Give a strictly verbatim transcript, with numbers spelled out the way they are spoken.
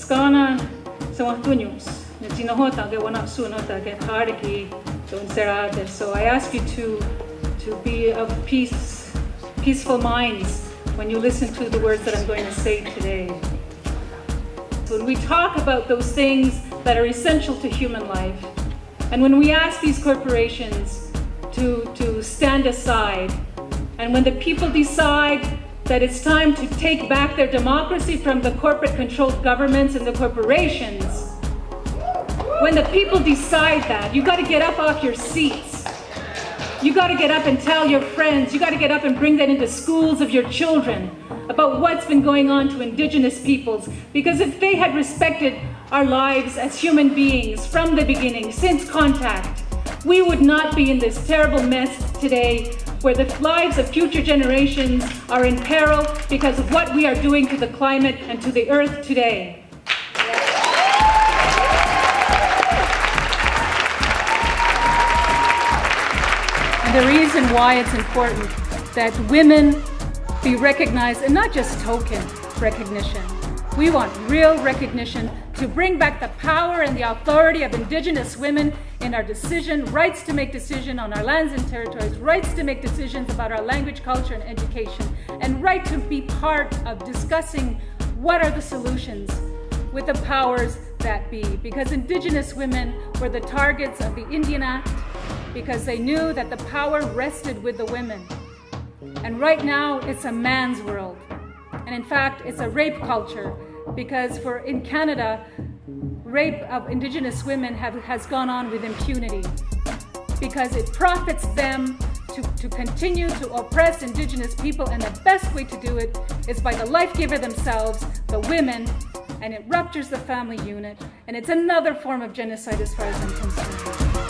skana some of two news. The Gino Hota get one up soon, Hota get hard again, don't serate. So I ask you to to be of peace, peaceful minds when you listen to the words that I'm going to say today. When we talk about those things that are essential to human life, and when we ask these corporations to, to stand aside, and when the people decide that it's time to take back their democracy from the corporate-controlled governments and the corporations, when the people decide that, you got to get up off your seats. You got to get up and tell your friends. You got to get up and bring that into schools of your children about what's been going on to Indigenous peoples. Because if they had respected our lives as human beings from the beginning, since contact, we would not be in this terrible mess today, where the lives of future generations are in peril because of what we are doing to the climate and to the earth today. And the reason why it's important that women be recognized, and not just token recognition. We want real recognition to bring back the power and the authority of Indigenous women in our decision, rights to make decisions on our lands and territories, rights to make decisions about our language, culture, and education, and right to be part of discussing what are the solutions with the powers that be. Because Indigenous women were the targets of the Indian Act, because they knew that the power rested with the women. And right now, it's a man's world. And in fact, it's a rape culture, because for in Canada, rape of Indigenous women have, has gone on with impunity, because it profits them to, to continue to oppress Indigenous people, and the best way to do it is by the life giver themselves, the women, and it ruptures the family unit, and it's another form of genocide as far as I'm concerned.